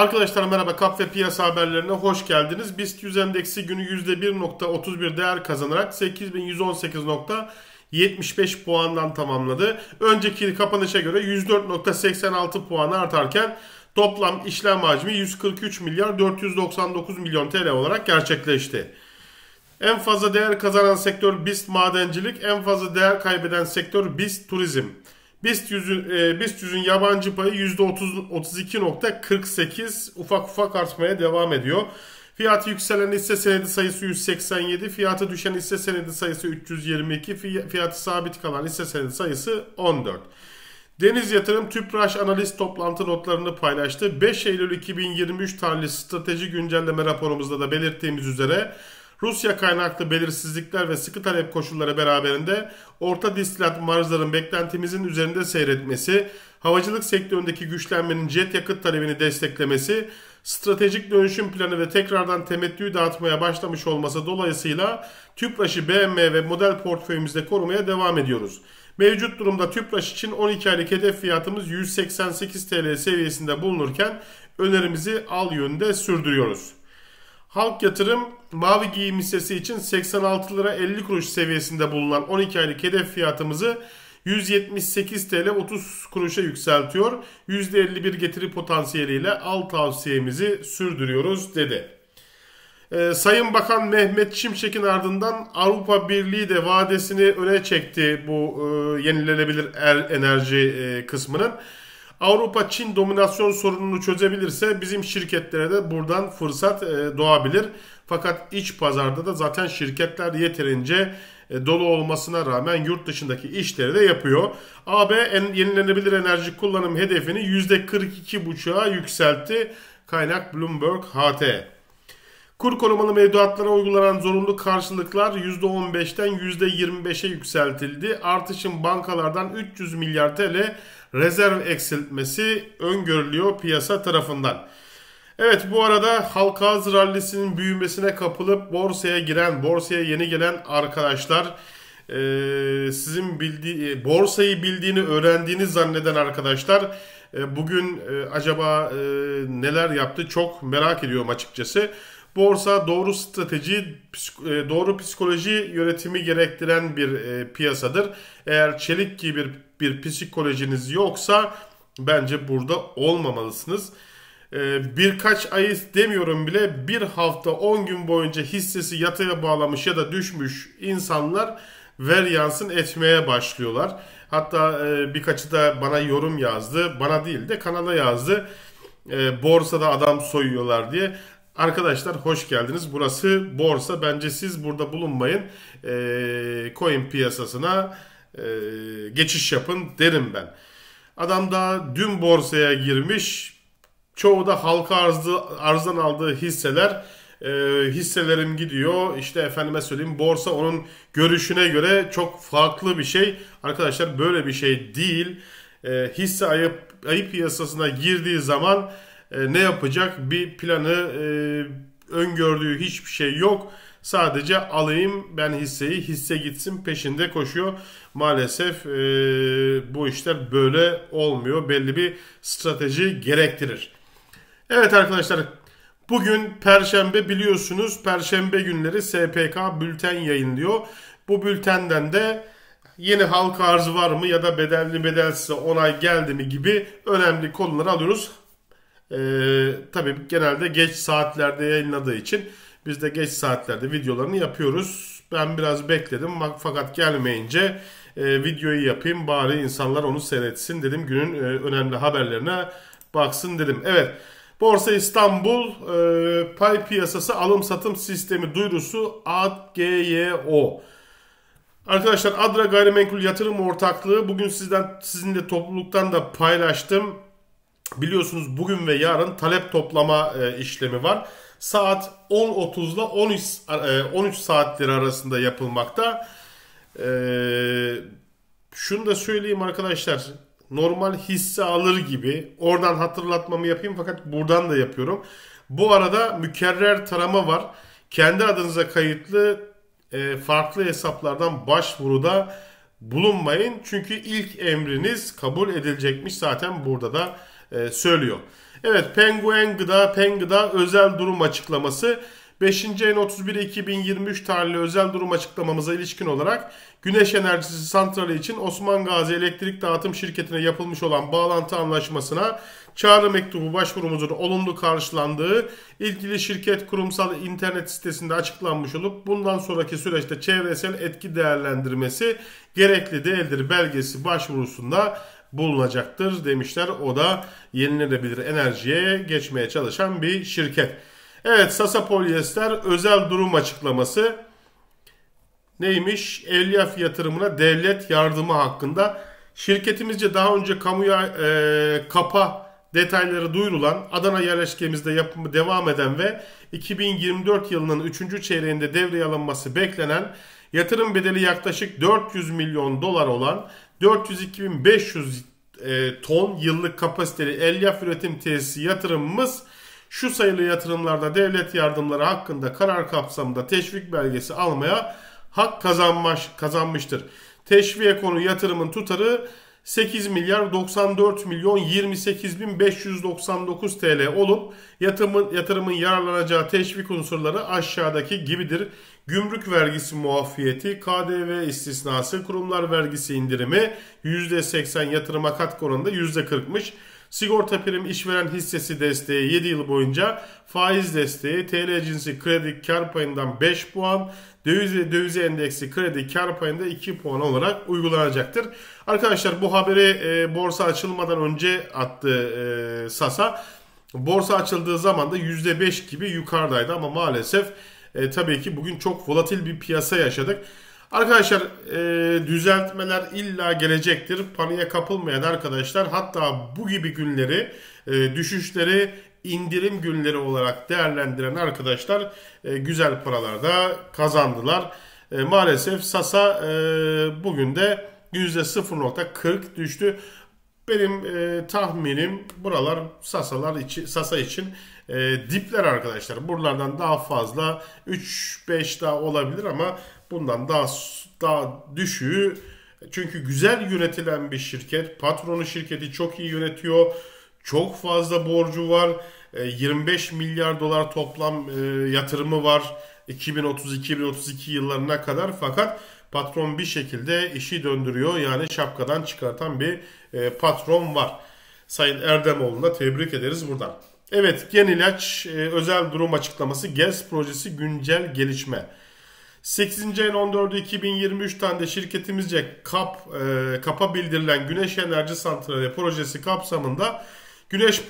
Arkadaşlar merhaba, KAP ve piyasa haberlerine hoş geldiniz. BİST 100 endeksi günü %1.31 değer kazanarak 8.118.75 puandan tamamladı. Önceki kapanışa göre 104.86 puan artarken toplam işlem hacmi 143.499.000.000 TL olarak gerçekleşti. En fazla değer kazanan sektör BİST madencilik, en fazla değer kaybeden sektör BİST turizm. BİST 100'ün yabancı payı %32.48, ufak ufak artmaya devam ediyor. Fiyatı yükselen hisse senedi sayısı 187, fiyatı düşen hisse senedi sayısı 322, fiyatı sabit kalan hisse senedi sayısı 14. Deniz Yatırım Tüpraş analiz toplantı notlarını paylaştı. 5 Eylül 2023 tarihli strateji güncelleme raporumuzda da belirttiğimiz üzere Rusya kaynaklı belirsizlikler ve sıkı talep koşulları beraberinde orta distilat marjların beklentimizin üzerinde seyretmesi, havacılık sektöründeki güçlenmenin jet yakıt talebini desteklemesi, stratejik dönüşüm planı ve tekrardan temettüyü dağıtmaya başlamış olması dolayısıyla Tüpraş'ı beğenmeye ve model portföyümüzde korumaya devam ediyoruz. Mevcut durumda Tüpraş için 12 aylık hedef fiyatımız 188 TL seviyesinde bulunurken önerimizi al yönünde sürdürüyoruz. Halk Yatırım Mavi giyim hissesi için 86 lira 50 kuruş seviyesinde bulunan 12 aylık hedef fiyatımızı 178 TL 30 kuruşa yükseltiyor. %51 getiri potansiyeliyle al tavsiyemizi sürdürüyoruz dedi. Sayın Bakan Mehmet Şimşek'in ardından Avrupa Birliği de vadesini öne çekti bu yenilenebilir enerji kısmının. Avrupa Çin dominasyon sorununu çözebilirse bizim şirketlere de buradan fırsat doğabilir. Fakat iç pazarda da zaten şirketler yeterince dolu olmasına rağmen yurt dışındaki işleri de yapıyor. AB yenilenebilir enerji kullanım hedefini %42,5'a yükseltti. Kaynak Bloomberg HT. Kur korumalı mevduatlara uygulanan zorunlu karşılıklar %15'ten %25'e yükseltildi. Artışın bankalardan 300 milyar TL rezerv eksiltmesi öngörülüyor piyasa tarafından. Evet, bu arada halka rallisinin büyümesine kapılıp borsaya yeni gelen arkadaşlar, sizin borsayı bildiğini, öğrendiğini zanneden arkadaşlar bugün acaba neler yaptı çok merak ediyorum açıkçası. Borsa doğru strateji, doğru psikoloji yönetimi gerektiren bir piyasadır. Eğer çelik gibi bir psikolojiniz yoksa bence burada olmamalısınız. Birkaç ay demiyorum bile, bir hafta 10 gün boyunca hissesi yataya bağlamış ya da düşmüş insanlar varyansın etmeye başlıyorlar. Hatta birkaçı da bana yorum yazdı. Bana değil de kanala yazdı. Borsada adam soyuyorlar diye. Arkadaşlar hoş geldiniz. Burası borsa. Bence siz burada bulunmayın. Coin piyasasına geçiş yapın derim ben. Adam da dün borsaya girmiş. Çoğu da halka arzdan aldığı hisseler. Hisselerim gidiyor. İşte efendime söyleyeyim, borsa onun görüşüne göre çok farklı bir şey. Arkadaşlar böyle bir şey değil. Hisse ayı piyasasına girdiği zaman ne yapacak, bir planı, öngördüğü hiçbir şey yok. Sadece alayım ben hisseyi, hisse gitsin peşinde koşuyor. Maalesef bu işler böyle olmuyor. Belli bir strateji gerektirir. Evet arkadaşlar, bugün Perşembe, biliyorsunuz Perşembe günleri SPK bülten yayınlıyor. Bu bültenden de yeni halka arzı var mı ya da bedelli bedelsiz onay geldi mi gibi önemli konuları alıyoruz. Tabii genelde geç saatlerde yayınladığı için biz de geç saatlerde videolarını yapıyoruz. Ben biraz bekledim fakat gelmeyince videoyu yapayım bari, insanlar onu seyretsin dedim. Günün önemli haberlerine baksın dedim. Evet, Borsa İstanbul pay piyasası alım satım sistemi duyurusu AGYO. Arkadaşlar Adra Gayrimenkul Yatırım Ortaklığı, bugün sizinle topluluktan da paylaştım. Biliyorsunuz bugün ve yarın talep toplama işlemi var. Saat 10.30 ile 13 saatleri arasında yapılmakta. Şunu da söyleyeyim arkadaşlar. Normal hisse alır gibi oradan hatırlatmamı yapayım fakat buradan da yapıyorum. Bu arada mükerrer tarama var. Kendi adınıza kayıtlı farklı hesaplardan başvuruda bulunmayın. Çünkü ilk emriniz kabul edilecekmiş. Zaten burada da söylüyor. Evet, Penguen Gıda, özel durum açıklaması. 5. ayın 31'i 2023 tarihli özel durum açıklamamıza ilişkin olarak güneş enerjisi santrali için Osman Gazi Elektrik Dağıtım Şirketi'ne yapılmış olan bağlantı anlaşmasına çağrı mektubu başvurumuzun olumlu karşılandığı ilgili şirket kurumsal internet sitesinde açıklanmış olup bundan sonraki süreçte çevresel etki değerlendirmesi gerekli değildir belgesi başvurusunda bulunacaktır demişler. O da yenilenebilir enerjiye geçmeye çalışan bir şirket. Evet, Sasa Polyester özel durum açıklaması neymiş? Evliyaf yatırımına devlet yardımı hakkında şirketimizce daha önce kamuya KAP'a detayları duyurulan Adana yerleşkemizde yapımı devam eden ve 2024 yılının 3. çeyreğinde devreye alınması beklenen yatırım bedeli yaklaşık 400 milyon dolar olan 402.500 ton yıllık kapasiteli elyaf üretim tesisi yatırımımız şu sayılı yatırımlarda devlet yardımları hakkında karar kapsamında teşvik belgesi almaya hak kazanmıştır. Teşviğe konu yatırımın tutarı 8.094.028.599 TL olup yatırımın yararlanacağı teşvik unsurları aşağıdaki gibidir. Gümrük vergisi muafiyeti, KDV istisnası, kurumlar vergisi indirimi %80, yatırıma katkı oranında %40'mış. Sigorta prim işveren hissesi desteği 7 yıl boyunca, faiz desteği, TL cinsi kredi kar payından 5 puan, dövize endeksi kredi kar payında 2 puan olarak uygulanacaktır. Arkadaşlar bu haberi borsa açılmadan önce attı Sasa. Borsa açıldığı zaman da %5 gibi yukarıdaydı ama maalesef tabii ki bugün çok volatil bir piyasa yaşadık. Arkadaşlar düzeltmeler illa gelecektir. Paniğe kapılmayan arkadaşlar, hatta bu gibi günleri, düşüşleri indirim günleri olarak değerlendiren arkadaşlar güzel paralarda kazandılar. Maalesef Sasa bugün de %0.40 düştü. Benim tahminim buralar Sasa için dipler arkadaşlar. Buralardan daha fazla 3-5 daha olabilir ama bundan daha düşüğü, çünkü güzel yönetilen bir şirket. Patronu şirketi çok iyi yönetiyor. Çok fazla borcu var. 25 milyar dolar toplam yatırımı var 2030-2032 yıllarına kadar. Fakat patron bir şekilde işi döndürüyor. Yani şapkadan çıkartan bir patron var. Sayın Erdemoğlu'na tebrik ederiz buradan. Evet, Yenilaç özel durum açıklaması. GES projesi güncel gelişme. 8. ayın 14'ü 2023 tarihinde şirketimizce KAP'a bildirilen Güneş Enerji Santrali projesi kapsamında güneş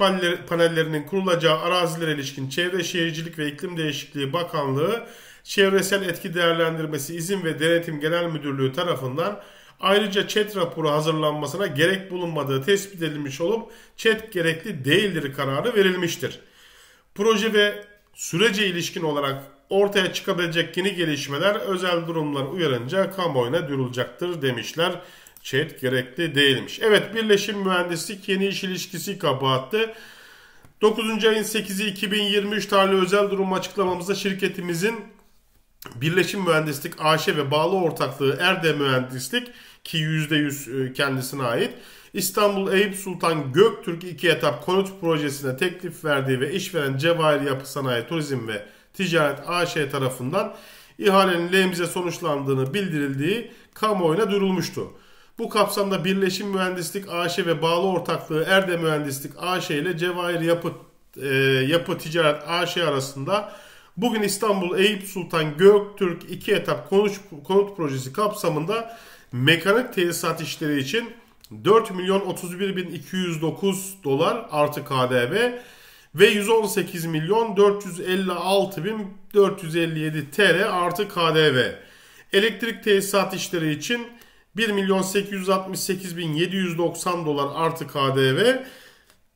panellerinin kurulacağı arazilere ilişkin Çevre Şehircilik ve İklim Değişikliği Bakanlığı Çevresel Etki Değerlendirmesi İzin ve Denetim Genel Müdürlüğü tarafından ayrıca ÇED raporu hazırlanmasına gerek bulunmadığı tespit edilmiş olup ÇED gerekli değildir kararı verilmiştir. Proje ve sürece ilişkin olarak ortaya çıkabilecek yeni gelişmeler özel durumlar uyarınca kamuoyuna duyurulacaktır demişler. ÇED gerekli değilmiş. Evet, Birleşim Mühendislik yeni iş ilişkisi kapattı. 9. ayın 8'i 2023 tarihli özel durum açıklamamızda şirketimizin Birleşim Mühendislik AŞ ve bağlı ortaklığı Erdem Mühendislik, ki %100 kendisine ait, İstanbul Eyüp Sultan Göktürk 2 etap konut projesine teklif verdiği ve işveren Cevahir Yapı Sanayi Turizm ve Ticaret AŞ tarafından ihalenin lehimize sonuçlandığını bildirildiği kamuoyuna duyurulmuştu. Bu kapsamda Birleşim Mühendislik AŞ ve bağlı ortaklığı Erdem Mühendislik AŞ ile Cevahir Yapı Ticaret AŞ arasında bugün İstanbul Eyüp Sultan Göktürk 2 etap konut projesi kapsamında mekanik tesisat işleri için 4.031.209 dolar artı KDV ve 118.456.457 TL artı KDV. Elektrik tesisat işleri için 1.868.790 dolar artı KDV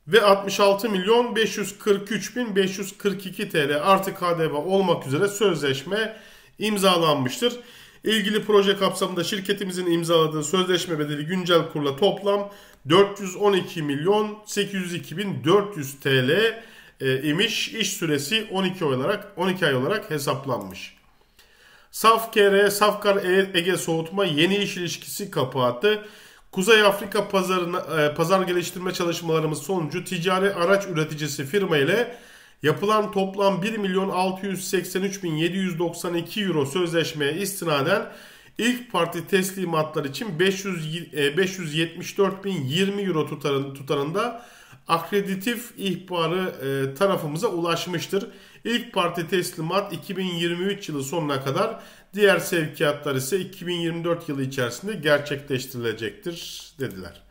ve 66.543.542 TL artı KDV olmak üzere sözleşme imzalanmıştır. İlgili proje kapsamında şirketimizin imzaladığı sözleşme bedeli güncel kurla toplam 412.802.400 TL imiş. İş süresi 12 ay olarak hesaplanmış. Safkar Ege Soğutma yeni iş ilişkisi kapattı. Kuzey Afrika pazar geliştirme çalışmalarımız sonucu ticari araç üreticisi firma ile yapılan toplam 1.683.792 euro sözleşmeye istinaden ilk parti teslimatlar için 574.020 euro tutarında akreditif ihbarı tarafımıza ulaşmıştır. İlk parti teslimat 2023 yılı sonuna kadar, diğer sevkiyatlar ise 2024 yılı içerisinde gerçekleştirilecektir dediler.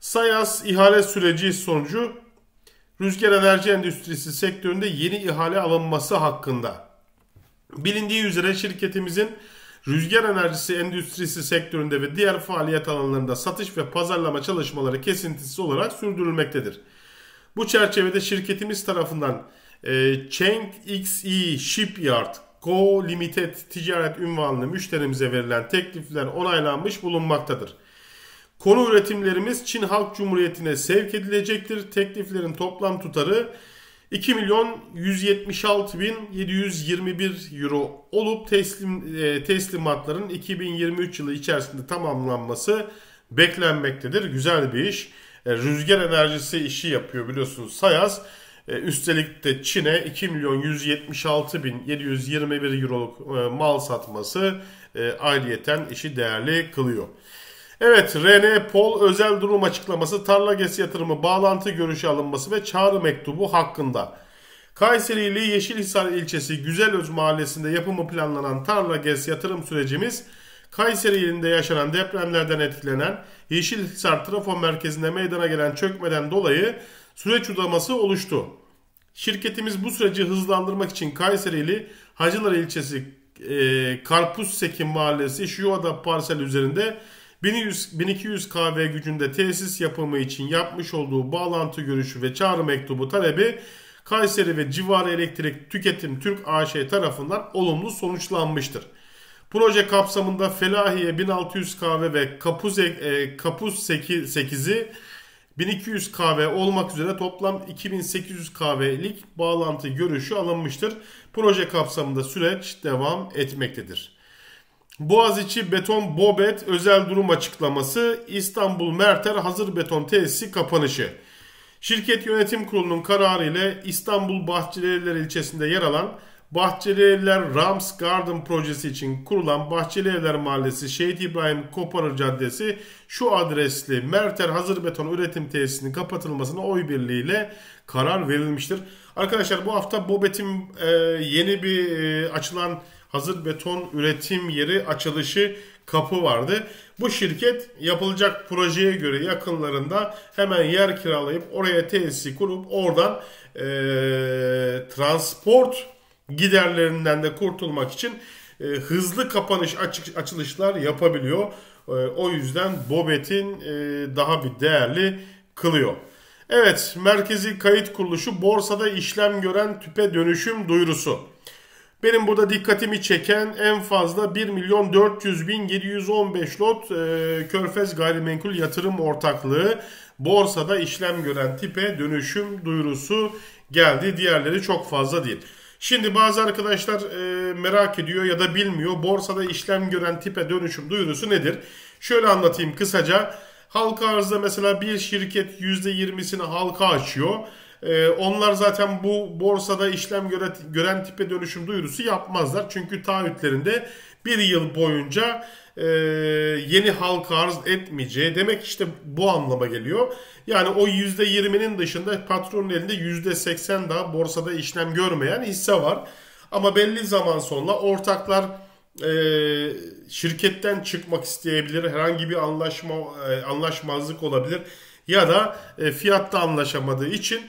Sayas ihale süreci sonucu rüzgar enerji endüstrisi sektöründe yeni ihale alınması hakkında. Bilindiği üzere şirketimizin rüzgar enerjisi endüstrisi sektöründe ve diğer faaliyet alanlarında satış ve pazarlama çalışmaları kesintisiz olarak sürdürülmektedir. Bu çerçevede şirketimiz tarafından Changxi Shipyard Co. Limited ticaret ünvanlı müşterimize verilen teklifler onaylanmış bulunmaktadır. Konu üretimlerimiz Çin Halk Cumhuriyeti'ne sevk edilecektir. Tekliflerin toplam tutarı 2.176.721 euro olup teslimatların 2023 yılı içerisinde tamamlanması beklenmektedir. Güzel bir iş. Rüzgar enerjisi işi yapıyor biliyorsunuz Sayas. Üstelik de Çin'e 2.176.721 euroluk mal satması ayrıyeten işi değerli kılıyor. Evet, René Pol özel durum açıklaması, tarla gesi yatırımı bağlantı görüşü alınması ve çağrı mektubu hakkında. Kayserili Yeşilhisar ilçesi Güzelöz mahallesinde yapımı planlanan tarla gesi yatırım sürecimiz, Kayseri ilinde yaşanan depremlerden etkilenen Yeşilhisar trafo merkezinde meydana gelen çökmeden dolayı süreç uzaması oluştu. Şirketimiz bu süreci hızlandırmak için Kayserili Hacılar ilçesi Karpuzsekin mahallesi Şiyuada parsel üzerinde 1200 kW gücünde tesis yapımı için yapmış olduğu bağlantı görüşü ve çağrı mektubu talebi Kayseri ve civarı elektrik tüketim Türk AŞ tarafından olumlu sonuçlanmıştır. Proje kapsamında Felahiye 1600 kW ve Kapuzsekin'i 1200 kW olmak üzere toplam 2800 kW'lik bağlantı görüşü alınmıştır. Proje kapsamında süreç devam etmektedir. Boğaziçi Beton Bobet özel durum açıklaması, İstanbul Merter hazır beton tesisi kapanışı. Şirket yönetim kurulunun kararı ile İstanbul Bahçelievler ilçesinde yer alan Bahçelievler Rams Garden projesi için kurulan Bahçelievler Mahallesi Şehit İbrahim Koparır Caddesi şu adresli Merter hazır beton üretim tesisinin kapatılmasına oy birliğiyle karar verilmiştir. Arkadaşlar bu hafta Bobet'in yeni bir açılan hazır beton üretim yeri açılışı kapı vardı. Bu şirket yapılacak projeye göre yakınlarında hemen yer kiralayıp oraya tesisi kurup oradan transport giderlerinden de kurtulmak için hızlı kapanış açılışlar yapabiliyor. O yüzden Bobet'in daha bir değerli kılıyor. Evet, Merkezi Kayıt Kuruluşu borsada işlem gören tüpe dönüşüm duyurusu. Benim burada dikkatimi çeken en fazla 1.400.715 lot Körfez Gayrimenkul Yatırım Ortaklığı borsada işlem gören tipe dönüşüm duyurusu geldi. Diğerleri çok fazla değil. Şimdi bazı arkadaşlar merak ediyor ya da bilmiyor, borsada işlem gören tipe dönüşüm duyurusu nedir? Şöyle anlatayım kısaca. Halka arzda mesela bir şirket %20'sini halka açıyor. Onlar zaten bu borsada işlem gören tipe dönüşüm duyurusu yapmazlar. Çünkü taahhütlerinde bir yıl boyunca yeni halka arz etmeyeceği demek, işte bu anlama geliyor. Yani o %20'nin dışında patronun elinde %80 daha borsada işlem görmeyen hisse var. Ama belli zaman sonra ortaklar şirketten çıkmak isteyebilir. Herhangi bir anlaşmazlık olabilir. Ya da fiyatta anlaşamadığı için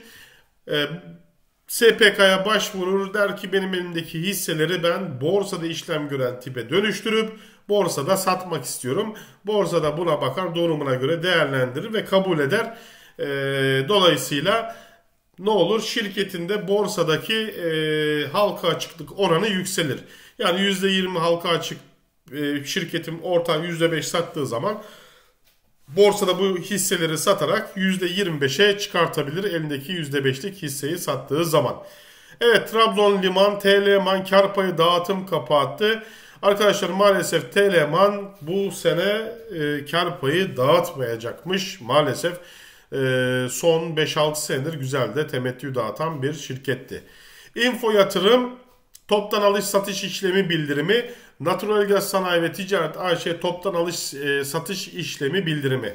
SPK'ya başvurur, der ki benim elimdeki hisseleri ben borsada işlem gören tipe dönüştürüp borsada satmak istiyorum. Borsada buna bakar, durumuna göre değerlendirir ve kabul eder. Dolayısıyla ne olur? Şirketin de borsadaki halka açıklık oranı yükselir. Yani %20 halka açık şirketin ortağı %5 sattığı zaman borsada bu hisseleri satarak %25'e çıkartabilir elindeki %5'lik hisseyi sattığı zaman. Evet, Trabzon Liman, TL Man kar payı dağıtım kapağı attı. Arkadaşlar maalesef Teleman bu sene kar payı dağıtmayacakmış. Maalesef son 5-6 senedir güzel de temettü dağıtan bir şirketti. Info Yatırım toptan alış satış işlemi bildirimi. Natural Gaz Sanayi ve Ticaret AŞ toptan alış satış işlemi bildirimi.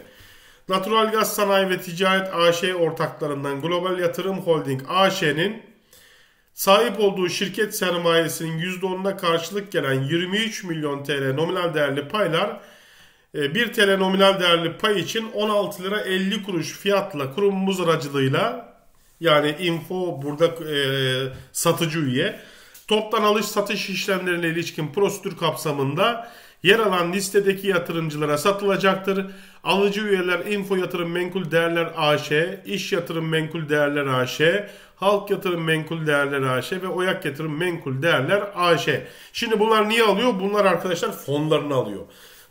Natural Gaz Sanayi ve Ticaret AŞ ortaklarından Global Yatırım Holding AŞ'nin sahip olduğu şirket sermayesinin %10'una karşılık gelen 23 milyon TL nominal değerli paylar 1 TL nominal değerli pay için 16 lira 50 kuruş fiyatla kurumumuz aracılığıyla, yani info burada satıcı üye, toptan alış satış işlemlerine ilişkin prosedür kapsamında yer alan listedeki yatırımcılara satılacaktır. Alıcı üyeler Info Yatırım Menkul Değerler AŞ, İş Yatırım Menkul Değerler AŞ, Halk Yatırım Menkul Değerler AŞ ve Oyak Yatırım Menkul Değerler AŞ. Şimdi bunlar niye alıyor? Bunlar arkadaşlar fonlarını alıyor.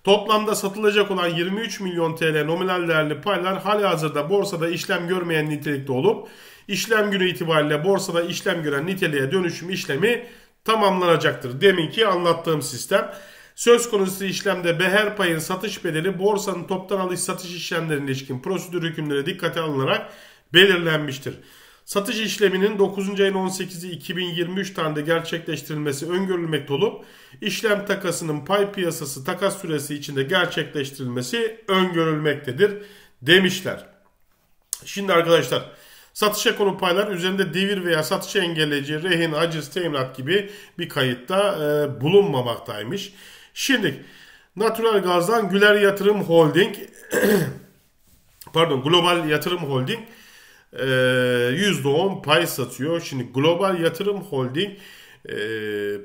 Toplamda satılacak olan 23 milyon TL nominal değerli paylar halihazırda borsada işlem görmeyen nitelikte olup işlem günü itibariyle borsada işlem gören niteliğe dönüşüm işlemi tamamlanacaktır. Deminki anlattığım sistem. Söz konusu işlemde beher payın satış bedeli borsanın toptan alış satış işlemlerine ilişkin prosedür hükümleri dikkate alınarak belirlenmiştir. Satış işleminin 9. ayın 18'i 2023 tarihinde gerçekleştirilmesi öngörülmekte olup işlem takasının pay piyasası takas süresi içinde gerçekleştirilmesi öngörülmektedir demişler. Şimdi arkadaşlar satışa konu paylar üzerinde devir veya satışı engelleyici rehin, aciz, teminat gibi bir kayıtta bulunmamaktaymış. Şimdi Natural Gaz'dan Güler Yatırım Holding pardon Global Yatırım Holding %10 pay satıyor. Şimdi Global Yatırım Holding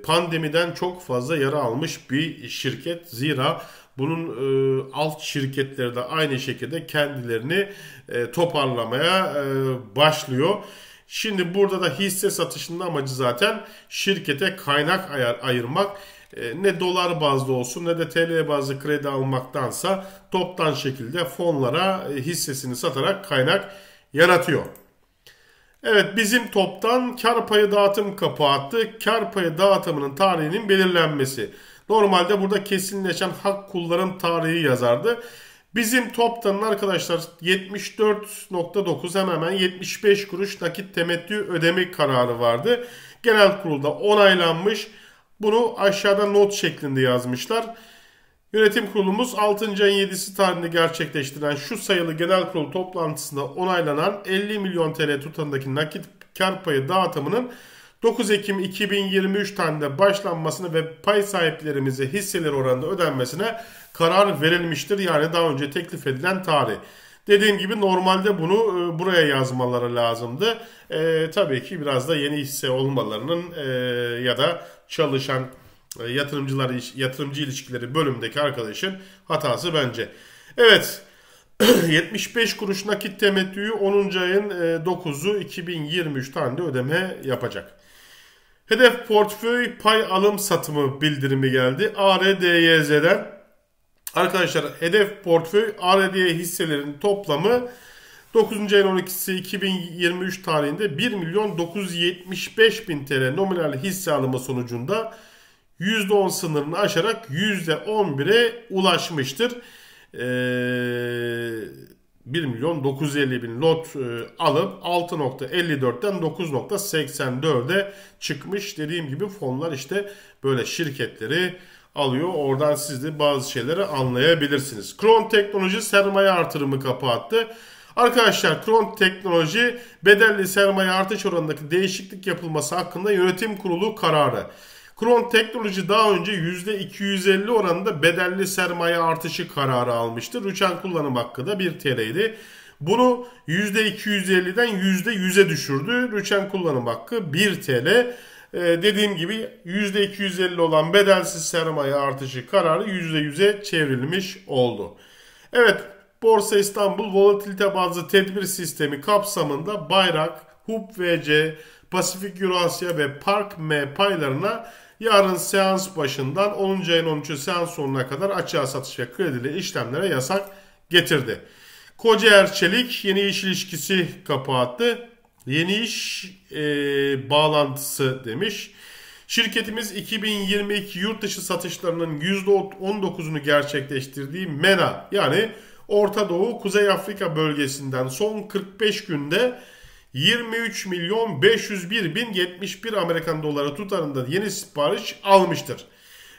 pandemiden çok fazla yara almış bir şirket. Zira bunun alt şirketleri de aynı şekilde kendilerini toparlamaya başlıyor. Şimdi burada da hisse satışının amacı zaten şirkete kaynak ayırmak. Ne dolar bazlı olsun ne de TL bazlı kredi almaktansa toptan şekilde fonlara hissesini satarak kaynak yaratıyor. Evet, bizim toptan kar payı dağıtım kapağı attı. Kar payı dağıtımının tarihinin belirlenmesi. Normalde burada kesinleşen hak kulların tarihi yazardı. Bizim toptanın arkadaşlar 74.9 hemen 75 kuruş nakit temettü ödeme kararı vardı. Genel kurulda onaylanmış. Bunu aşağıda not şeklinde yazmışlar. Yönetim kurulumuz 6. ayın 7'si tarihinde gerçekleştirilen şu sayılı genel kurul toplantısında onaylanan 50 milyon TL tutarındaki nakit kar payı dağıtımının 9 Ekim 2023 tarihinde başlanmasını ve pay sahiplerimize hisseleri oranında ödenmesine karar verilmiştir. Yani daha önce teklif edilen tarih. Dediğim gibi normalde bunu buraya yazmaları lazımdı. Tabii ki biraz da yeni hisse olmalarının ya da çalışan yatırımcı ilişkileri bölümündeki arkadaşın hatası bence. Evet, 75 kuruş nakit temettüyü 10. ayın 9'u 2023 tarihinde ödeme yapacak. Hedef portföy pay alım satımı bildirimi geldi ARDYZ'den. Arkadaşlar hedef portföy ARDY hisselerinin toplamı 9. ayın 12'si 2023 tarihinde 1.975.000 TL nominal hisse alımı sonucunda %10 sınırını aşarak %11'e ulaşmıştır. 1.950.000 lot alıp 6.54'ten 9.84'e çıkmış. Dediğim gibi fonlar işte böyle şirketleri alıyor. Oradan siz de bazı şeyleri anlayabilirsiniz. Kron Teknoloji sermaye artırımı kapattı. Arkadaşlar Kron Teknoloji bedelli sermaye artış oranındaki değişiklik yapılması hakkında yönetim kurulu kararı. Kron Teknoloji daha önce %250 oranında bedelli sermaye artışı kararı almıştı. Rüçhan kullanım hakkı da 1 TL'ydi. Bunu %250'den %100'e düşürdü. Rüçhan kullanım hakkı 1 TL. Dediğim gibi %250 olan bedelsiz sermaye artışı kararı %100'e çevrilmiş oldu. Evet, Borsa İstanbul volatilite bazlı tedbir sistemi kapsamında Bayrak, HUBVC, Pasifik Eurasya ve Park M paylarına yarın seans başından 10. ayın 13'ü seans sonuna kadar açığa satış ve kredili işlemlere yasak getirdi. Kocaer Çelik yeni iş ilişkisi kapattı. Yeni iş bağlantısı demiş. Şirketimiz 2022 yurt dışı satışlarının %19'unu gerçekleştirdiği MENA, yani Orta Doğu Kuzey Afrika bölgesinden son 45 günde 23.501.071 Amerikan doları tutarında yeni sipariş almıştır.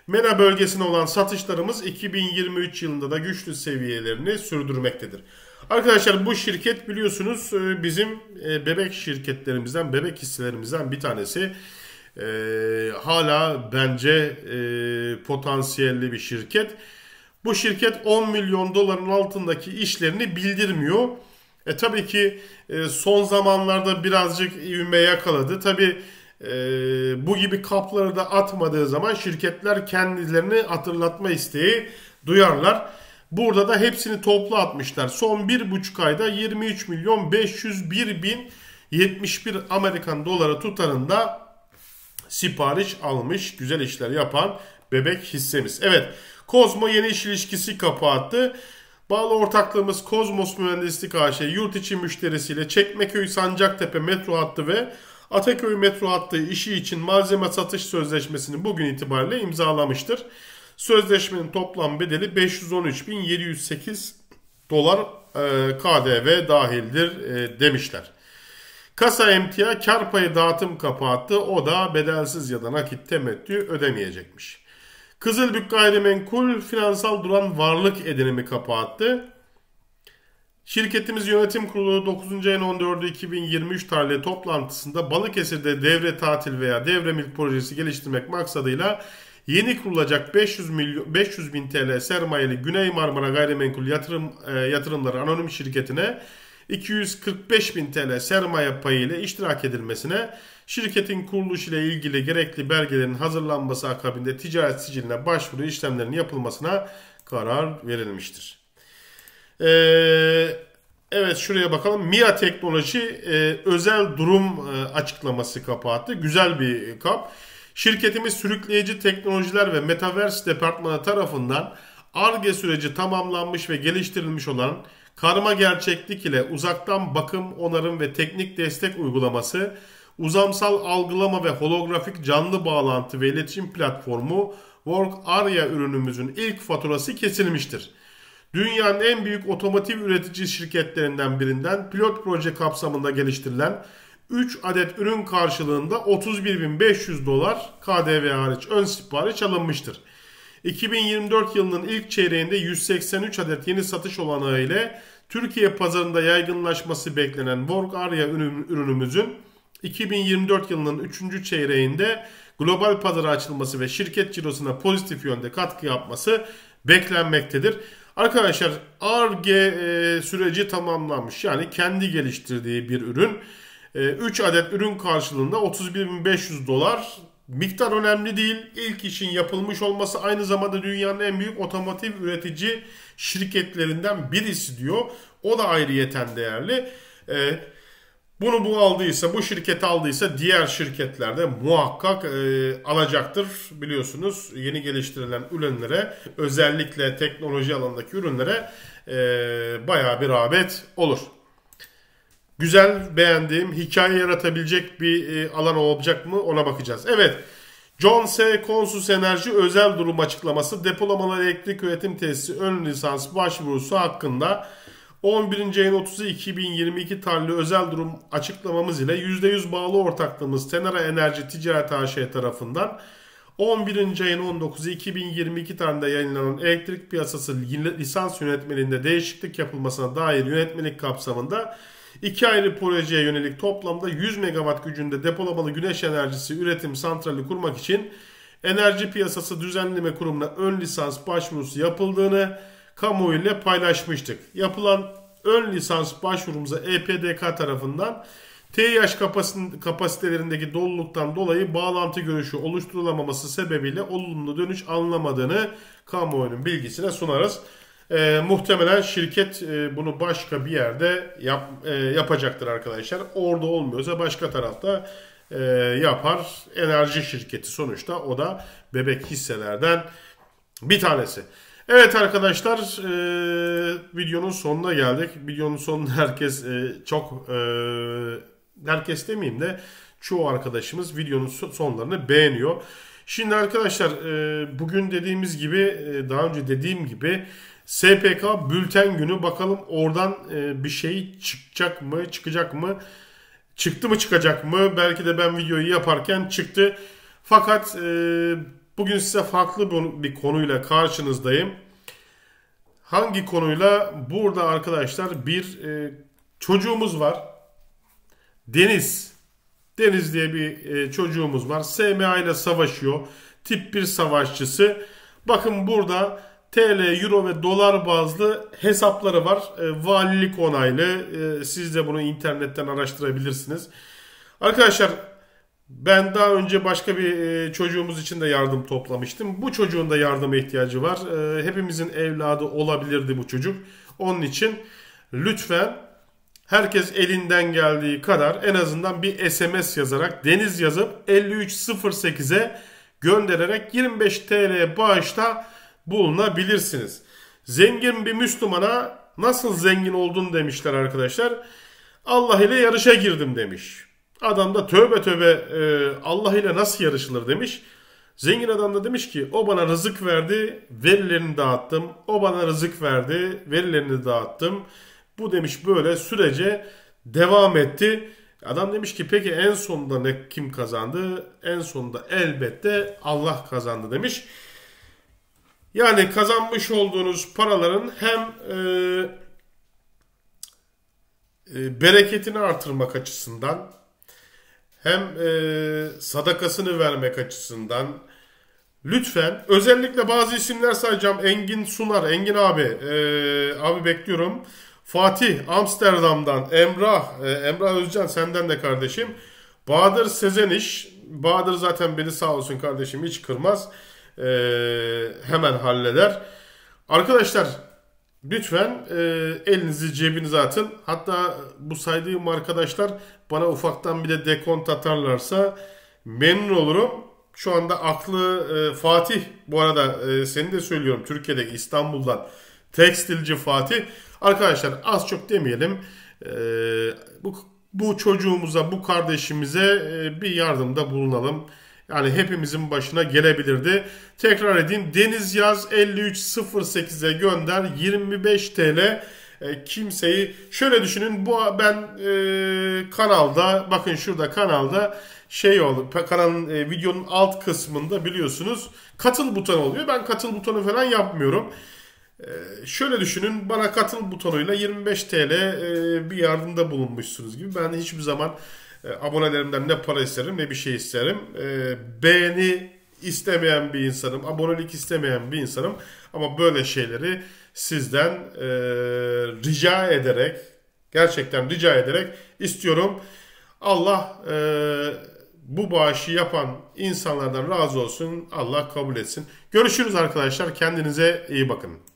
MENA bölgesine olan satışlarımız 2023 yılında da güçlü seviyelerini sürdürmektedir. Arkadaşlar bu şirket biliyorsunuz bizim bebek şirketlerimizden, bebek hisselerimizden bir tanesi. Hala bence potansiyelli bir şirket. Bu şirket 10 milyon doların altındaki işlerini bildirmiyor. Tabii ki son zamanlarda birazcık ivme yakaladı. Tabii bu gibi kapları da atmadığı zaman şirketler kendilerini hatırlatma isteği duyarlar. Burada da hepsini toplu atmışlar. Son 1,5 ayda 23.501.071 Amerikan doları tutarında sipariş almış, güzel işler yapan bebek hissemiz. Evet, Kozmo yeni iş ilişkisi kapattı. Bağlı ortaklığımız Kozmos Mühendislik AŞ yurt içi müşterisiyle Çekmeköy Sancaktepe metro hattı ve Ataköy metro hattı işi için malzeme satış sözleşmesini bugün itibariyle imzalamıştır. Sözleşmenin toplam bedeli 513.708 dolar KDV dahildir demişler. Kasa emtia kar payı dağıtım kapattı. O da bedelsiz ya da nakit temettü ödemeyecekmiş. Kızılbük Gayrimenkul finansal duran varlık edinimi kapattı. Şirketimiz yönetim kurulu 9. ayın 14'ü 2023 tarihli toplantısında Balıkesir'de devre tatil veya devre mülk projesi geliştirmek maksadıyla yeni kurulacak 500 bin TL sermayeli Güney Marmara Gayrimenkul Yatırımları Anonim Şirketi'ne 245 bin TL sermaye payı ile iştirak edilmesine, şirketin kuruluş ile ilgili gerekli belgelerin hazırlanması akabinde ticaret siciline başvuru işlemlerinin yapılmasına karar verilmiştir. Evet, şuraya bakalım. MİA Teknoloji özel durum açıklaması kapattı. Güzel bir kap. Şirketimiz sürükleyici teknolojiler ve Metaverse departmanı tarafından ARGE süreci tamamlanmış ve geliştirilmiş olan karma gerçeklik ile uzaktan bakım, onarım ve teknik destek uygulaması, uzamsal algılama ve holografik canlı bağlantı ve iletişim platformu WorkAria ürünümüzün ilk faturası kesilmiştir. Dünyanın en büyük otomotiv üretici şirketlerinden birinden pilot proje kapsamında geliştirilen 3 adet ürün karşılığında 31.500 dolar KDV hariç ön sipariş alınmıştır. 2024 yılının ilk çeyreğinde 183 adet yeni satış olanağı ile Türkiye pazarında yaygınlaşması beklenen WorkAria ürünümüzün 2024 yılının 3. çeyreğinde global pazara açılması ve şirket cirosuna pozitif yönde katkı yapması beklenmektedir. Arkadaşlar ARGE süreci tamamlanmış, yani kendi geliştirdiği bir ürün. 3 adet ürün karşılığında 31.500 dolar. Miktar önemli değil. İlk işin yapılmış olması, aynı zamanda dünyanın en büyük otomotiv üretici şirketlerinden birisi diyor. O da ayrıyeten değerli. Bunu bu şirket aldıysa diğer şirketlerde muhakkak alacaktır. Biliyorsunuz yeni geliştirilen ürünlere, özellikle teknoloji alanındaki ürünlere bayağı bir rağbet olur. Güzel, beğendiğim, hikaye yaratabilecek bir alan olacak mı ona bakacağız. Evet, John S. Konsus Enerji özel durum açıklaması, depolamalı elektrik üretim tesisi ön lisans başvurusu hakkında 11. ayın 30'u 2022 tarihli özel durum açıklamamız ile %100 bağlı ortaklığımız Tenara Enerji Ticaret AŞ tarafından 11. ayın 19'u 2022 tarihinde yayınlanan elektrik piyasası lisans yönetmeliğinde değişiklik yapılmasına dair yönetmelik kapsamında 2 ayrı projeye yönelik toplamda 100 MW gücünde depolamalı güneş enerjisi üretim santrali kurmak için Enerji Piyasası Düzenleme Kurumu'na ön lisans başvurusu yapıldığını kamuoyuyla paylaşmıştık. Yapılan ön lisans başvurumuza EPDK tarafından TİH kapasitelerindeki doluluktan dolayı bağlantı görüşü oluşturulamaması sebebiyle olumlu dönüş alınamadığını kamuoyunun bilgisine sunarız. Muhtemelen şirket bunu başka bir yerde yapacaktır arkadaşlar. Orada olmuyorsa başka tarafta yapar. Enerji şirketi sonuçta, o da bebek hisselerden bir tanesi. Evet arkadaşlar, videonun sonuna geldik. Videonun sonunda herkes çok herkes demeyeyim de çoğu arkadaşımız videonun sonlarını beğeniyor. Şimdi arkadaşlar bugün dediğimiz gibi, daha önce dediğim gibi SPK bülten günü, bakalım oradan bir şey çıkacak mı? Çıktı mı çıkacak mı? Belki de ben videoyu yaparken çıktı. Fakat bugün size farklı bir konuyla karşınızdayım. Hangi konuyla? Burada arkadaşlar bir çocuğumuz var. Deniz diye bir çocuğumuz var. SMA ile savaşıyor. Tip 1 savaşçısı. Bakın burada TL, Euro ve dolar bazlı hesapları var. Valilik onaylı. Siz de bunu internetten araştırabilirsiniz. Arkadaşlar ben daha önce başka bir çocuğumuz için de yardım toplamıştım. Bu çocuğun da yardıma ihtiyacı var. Hepimizin evladı olabilirdi bu çocuk. Onun için lütfen herkes elinden geldiği kadar en azından bir SMS yazarak, Deniz yazıp 5308'e göndererek 25 TL bağışta bulunabilirsiniz. Zengin bir Müslümana nasıl zengin oldun demişler arkadaşlar. Allah ile yarışa girdim demiş. Adam da tövbe tövbe Allah ile nasıl yarışılır demiş. Zengin adam da demiş ki o bana rızık verdi, verilerini dağıttım. O bana rızık verdi, verilerini dağıttım. Bu demiş böyle sürece devam etti. Adam demiş ki peki en sonunda kim kazandı? En sonunda elbette Allah kazandı demiş. Yani kazanmış olduğunuz paraların hem bereketini artırmak açısından, hem sadakasını vermek açısından lütfen, özellikle bazı isimler sayacağım. Engin Sunar, Engin abi, abi bekliyorum. Fatih Amsterdam'dan, Emrah Özcan, senden de kardeşim. Bahadır Sezeniş, Bahadır zaten beni sağ olsun kardeşim hiç kırmaz. Hemen halleder. Arkadaşlar lütfen elinizi cebinize atın. Hatta bu saydığım arkadaşlar bana ufaktan bir de dekont atarlarsa memnun olurum. Şu anda aklı Fatih, bu arada seni de söylüyorum, Türkiye'deki, İstanbul'dan tekstilci Fatih. Arkadaşlar az çok demeyelim, bu çocuğumuza, bu kardeşimize bir yardımda bulunalım. Yani hepimizin başına gelebilirdi. Tekrar edeyim, Deniz yaz, 5308'e gönder, 25 TL. Kimseyi şöyle düşünün, bu ben kanalda, bakın şurada kanalda şey oldu, kanalın videonun alt kısmında biliyorsunuz katıl butonu oluyor. Ben katıl butonu falan yapmıyorum. Şöyle düşünün, bana katıl butonuyla 25 TL bir yardımda bulunmuşsunuz gibi. Ben hiçbir zaman abonelerimden ne para isterim ne bir şey isterim. Beğeni istemeyen bir insanım, abonelik istemeyen bir insanım. Ama böyle şeyleri sizden rica ederek, gerçekten rica ederek istiyorum. Allah bu bağışı yapan insanlardan razı olsun. Allah kabul etsin. Görüşürüz arkadaşlar. Kendinize iyi bakın.